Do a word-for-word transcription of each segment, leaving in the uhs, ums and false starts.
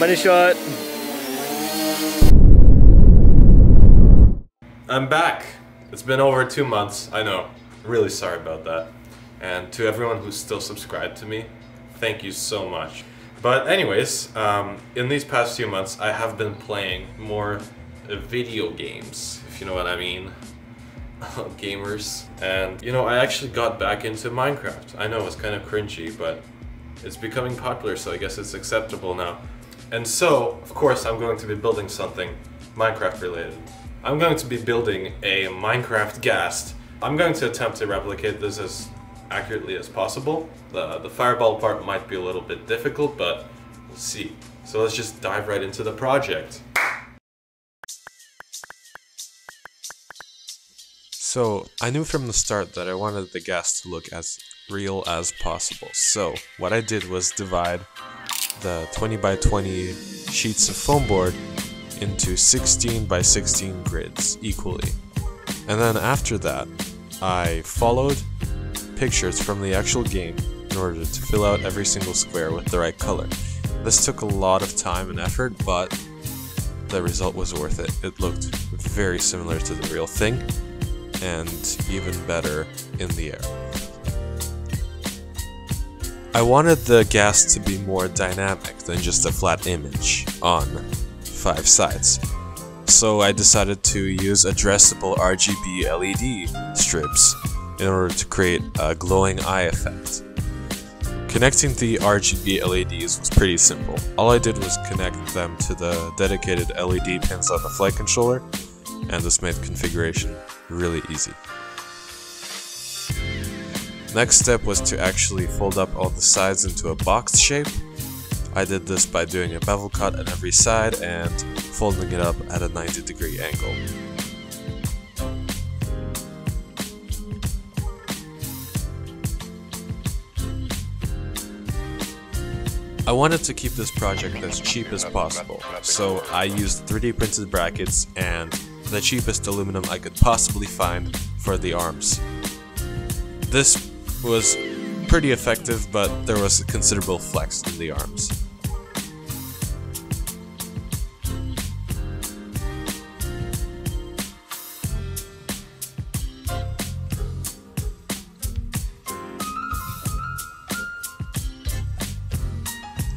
Money shot. I'm back. It's been over two months. I know. Really sorry about that. And to everyone who's still subscribed to me, thank you so much. But anyways, um, in these past few months, I have been playing more video games, if you know what I mean. Gamers. And, you know, I actually got back into Minecraft. I know it's kind of cringy, but it's becoming popular, so I guess it's acceptable now. And so, of course, I'm going to be building something Minecraft related. I'm going to be building a Minecraft Ghast. I'm going to attempt to replicate this as accurately as possible. The, the fireball part might be a little bit difficult, but we'll see. So let's just dive right into the project. So, I knew from the start that I wanted the gas to look as real as possible. So, what I did was divide the twenty by twenty sheets of foam board into sixteen by sixteen grids equally. And then after that, I followed pictures from the actual game in order to fill out every single square with the right color. This took a lot of time and effort, but the result was worth it. It looked very similar to the real thing, and even better in the air. I wanted the gas to be more dynamic than just a flat image on five sides, so I decided to use addressable R G B L E D strips in order to create a glowing eye effect. Connecting the R G B L E Ds was pretty simple. All I did was connect them to the dedicated L E D pins on the flight controller, and this made configuration really easy. Next step was to actually fold up all the sides into a box shape. I did this by doing a bevel cut at every side and folding it up at a ninety degree angle. I wanted to keep this project as cheap as possible, so I used three D printed brackets and the cheapest aluminum I could possibly find for the arms. This was pretty effective, but there was a considerable flex in the arms.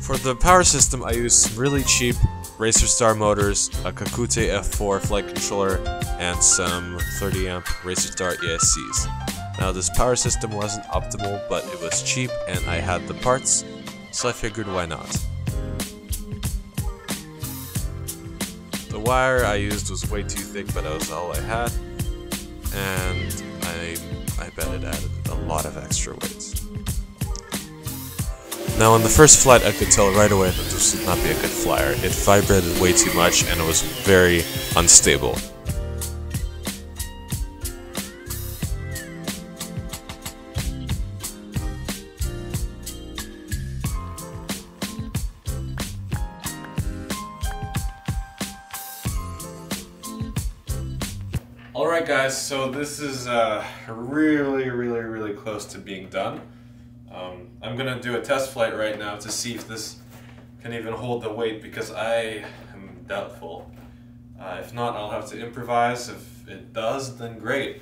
For the power system, I used really cheap Racer Star motors, a Kakute F four flight controller, and some thirty amp Racer Star E S Cs. Now, this power system wasn't optimal, but it was cheap and I had the parts, so I figured why not. The wire I used was way too thick, but that was all I had, and I, I bet it added a lot of extra weight. Now, on the first flight, I could tell right away that this would not be a good flyer. It vibrated way too much and it was very unstable. Alright guys, so this is uh, really, really, really close to being done. Um, I'm gonna do a test flight right now to see if this can even hold the weight, because I am doubtful. Uh, if not, I'll have to improvise. If it does, then great.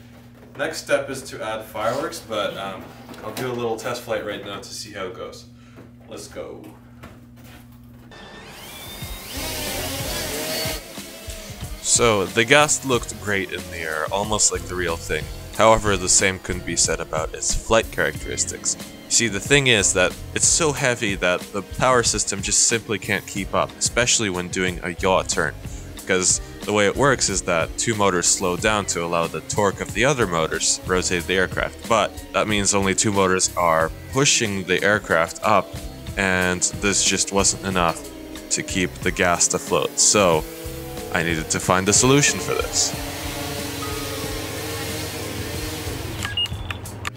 Next step is to add fireworks, but um, I'll do a little test flight right now to see how it goes. Let's go. So, the Ghast looked great in the air, almost like the real thing. However, the same couldn't be said about its flight characteristics. See, the thing is that it's so heavy that the power system just simply can't keep up, especially when doing a yaw turn, because the way it works is that two motors slow down to allow the torque of the other motors to rotate the aircraft, but that means only two motors are pushing the aircraft up, and this just wasn't enough to keep the gas afloat, so I needed to find a solution for this.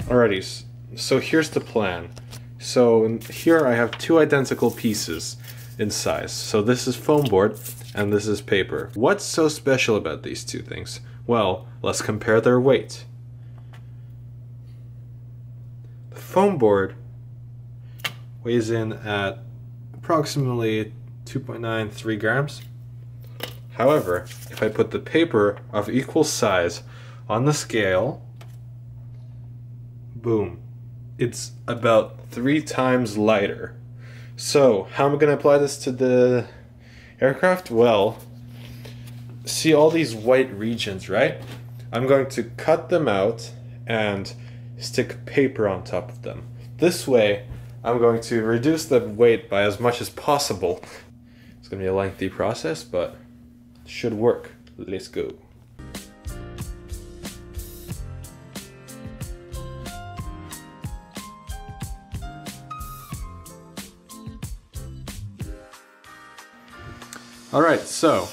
Alrighty. So here's the plan. So here I have two identical pieces in size. So this is foam board and this is paper. What's so special about these two things? Well, let's compare their weight. The foam board weighs in at approximately two point nine three grams. However, if I put the paper of equal size on the scale, boom, it's about three times lighter. So how am I going to apply this to the aircraft? Well, see all these white regions, right? I'm going to cut them out and stick paper on top of them. This way, I'm going to reduce the weight by as much as possible. It's going to be a lengthy process, but it should work. Let's go. Alright, so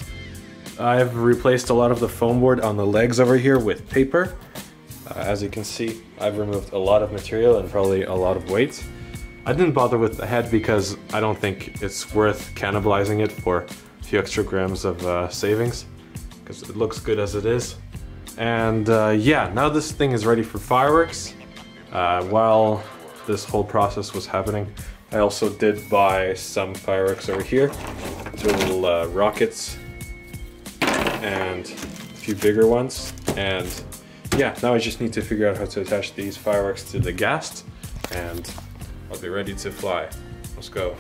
I've replaced a lot of the foam board on the legs over here with paper. Uh, as you can see, I've removed a lot of material and probably a lot of weight. I didn't bother with the head because I don't think it's worth cannibalizing it for a few extra grams of uh, savings, because it looks good as it is. And uh, yeah, now this thing is ready for fireworks. Uh, while this whole process was happening, I also did buy some fireworks over here. Two little uh, rockets and a few bigger ones. And yeah, now I just need to figure out how to attach these fireworks to the Ghast, and I'll be ready to fly. Let's go.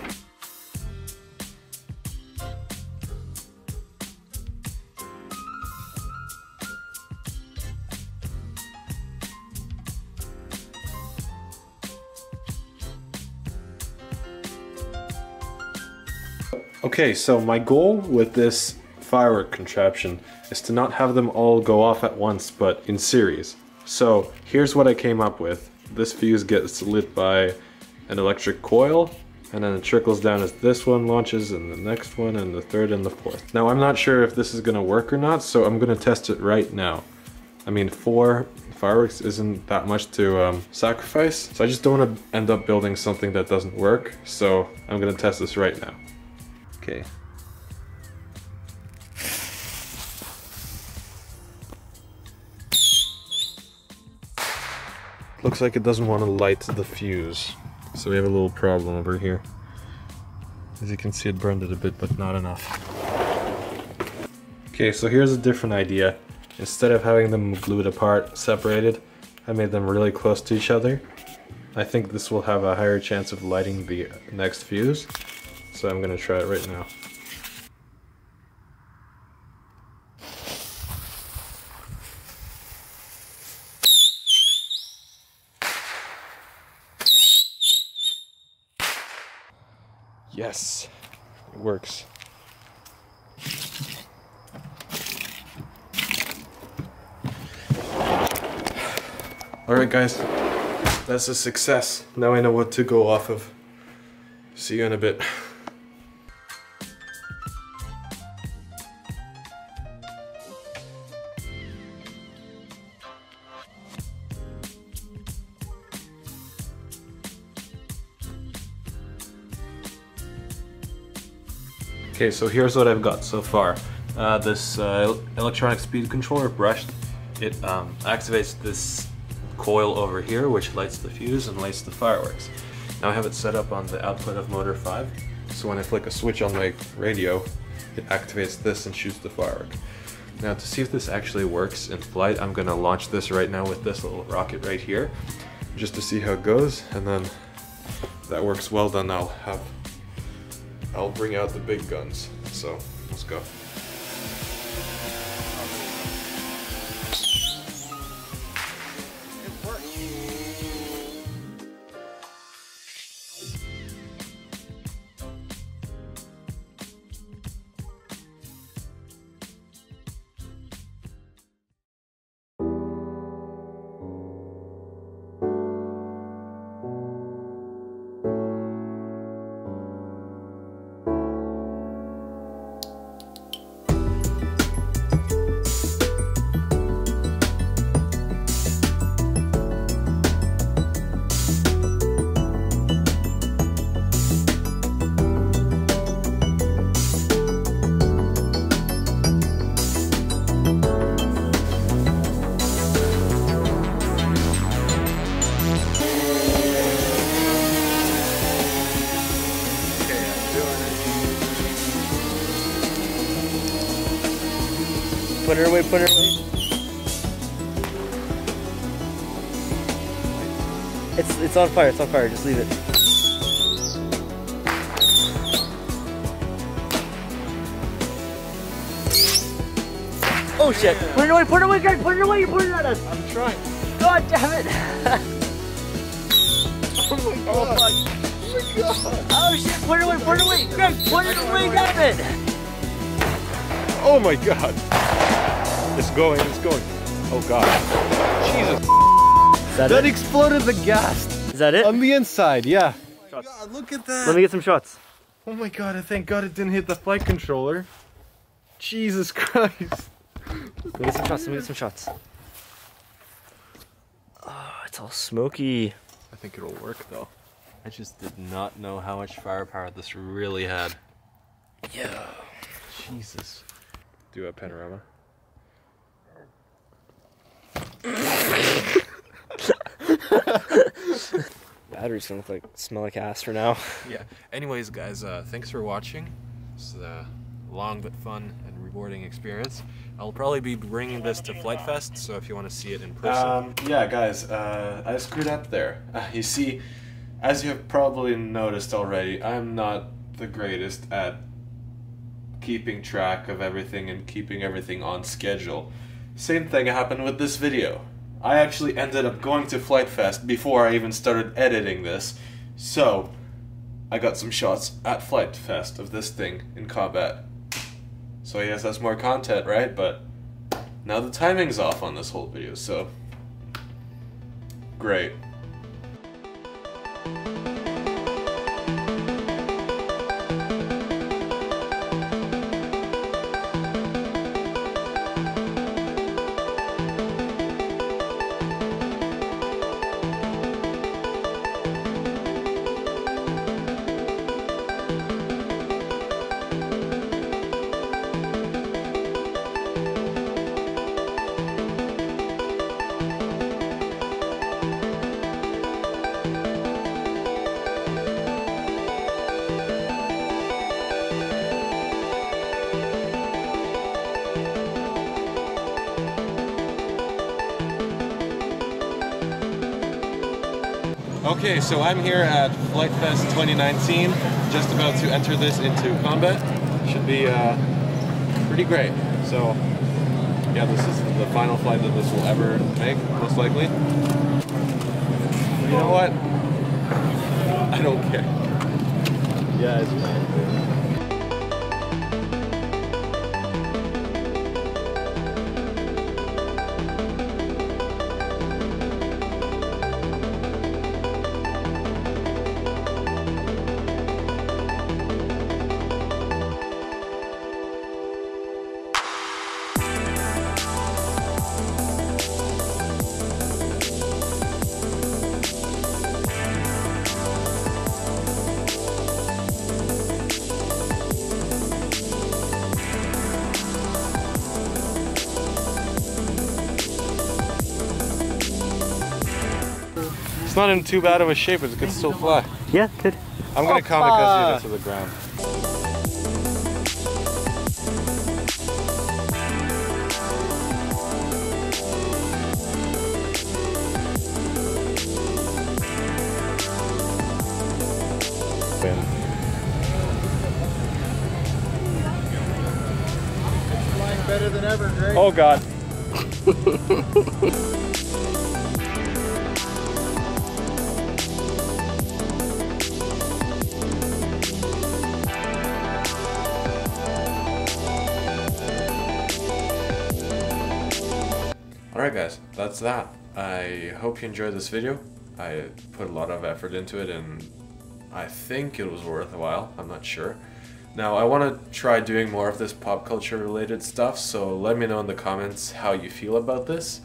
Okay, so my goal with this firework contraption is to not have them all go off at once, but in series. So here's what I came up with. This fuse gets lit by an electric coil, and then it trickles down as this one launches, and the next one, and the third, and the fourth. Now I'm not sure if this is gonna work or not, so I'm gonna test it right now. I mean, four fireworks isn't that much to um, sacrifice, so I just don't wanna end up building something that doesn't work, so I'm gonna test this right now. Okay. Looks like it doesn't wanna light the fuse. So we have a little problem over here. As you can see, it burned it a bit, but not enough. Okay, so here's a different idea. Instead of having them glued apart, separated, I made them really close to each other. I think this will have a higher chance of lighting the next fuse, so I'm gonna try it right now. Yes, it works. Alright guys, that's a success. Now I know what to go off of. See you in a bit. Okay, so here's what I've got so far. Uh, this uh, electronic speed controller brushed, it um, activates this coil over here, which lights the fuse and lights the fireworks. Now I have it set up on the output of motor five, so when I flick a switch on my radio, it activates this and shoots the firework. Now to see if this actually works in flight, I'm gonna launch this right now with this little rocket right here, just to see how it goes, and then if that works well, then I'll have I'll bring out the big guns, so let's go. Put her away, put her away. It's, it's on fire, it's on fire, just leave it. Oh shit, yeah. Put it away, put it away, Greg, put it away, you're putting it at us. I'm trying. God damn it. Oh my god. Oh my god. Oh shit, put it away, put it away, Greg, put it away, damn it. Oh my god. It's going, it's going. Oh god. Jesus. That, that exploded the ghast. Is that it? On the inside, yeah. Oh my god, look at that. Let me get some shots. Oh my god, I thank god it didn't hit the flight controller. Jesus Christ. Let me get some shots, let me get some shots. Oh, it's all smoky. I think it'll work though. I just did not know how much firepower this really had. Yeah. Jesus. Do a panorama. Batteries don't look like smell like ass for now. Yeah. Anyways, guys, uh, thanks for watching. It's a long but fun and rewarding experience. I'll probably be bringing this to Flite Fest, so if you want to see it in person. Um, yeah, guys, uh, I screwed up there. Uh, you see, as you have probably noticed already, I'm not the greatest at keeping track of everything and keeping everything on schedule. Same thing happened with this video. I actually ended up going to Flite Fest before I even started editing this, so I got some shots at Flite Fest of this thing in combat. So yes, that's more content, right? But now the timing's off on this whole video, so great. Okay, so I'm here at Flite Fest twenty nineteen, just about to enter this into combat. Should be uh, pretty great. So, yeah, this is the final flight that this will ever make, most likely. You know what? I don't care. Yeah, it's fine. It's not in too bad of a shape, but it can still fly. Yeah, good. I'm gonna kamikaze this to the ground. It's flying better than ever, Greg. Oh god. Alright guys, that's that. I hope you enjoyed this video. I put a lot of effort into it and I think it was worthwhile, I'm not sure. Now I want to try doing more of this pop culture related stuff, so let me know in the comments how you feel about this.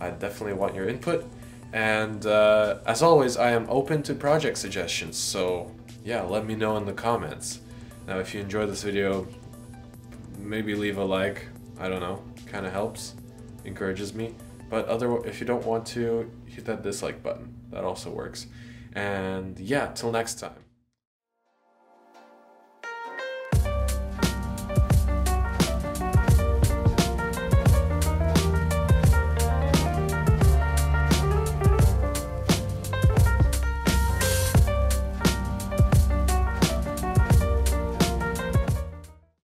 I definitely want your input, and uh, as always I am open to project suggestions, so yeah, let me know in the comments. Now if you enjoyed this video, maybe leave a like, I don't know, kinda helps. Encourages me, but other if you don't want to, hit that dislike button, that also works. And yeah, till next time.